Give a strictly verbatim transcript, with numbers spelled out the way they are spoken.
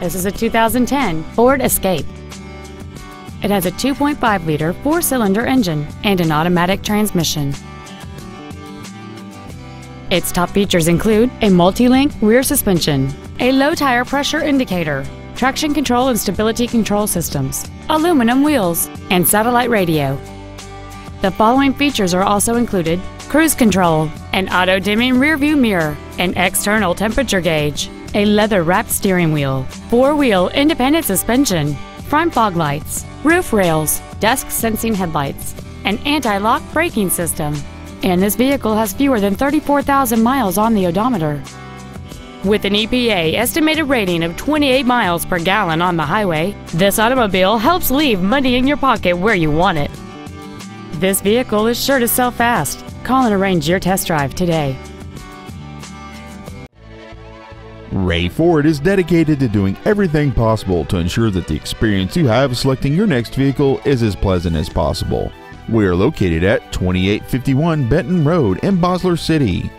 This is a two thousand ten Ford Escape. It has a two point five liter four-cylinder engine and an automatic transmission. Its top features include a multi-link rear suspension, a low tire pressure indicator, traction control and stability control systems, aluminum wheels, and satellite radio. The following features are also included: cruise control, an auto-dimming rearview mirror, an external temperature gauge, a leather-wrapped steering wheel, four-wheel independent suspension, front fog lights, roof rails, dusk-sensing headlights, an anti-lock braking system, and this vehicle has fewer than thirty-four thousand miles on the odometer. With an E P A estimated rating of twenty-eight miles per gallon on the highway, this automobile helps leave money in your pocket where you want it. This vehicle is sure to sell fast. Call and arrange your test drive today. Wray Ford is dedicated to doing everything possible to ensure that the experience you have selecting your next vehicle is as pleasant as possible. We are located at twenty-eight fifty-one Benton Road in Bossier City.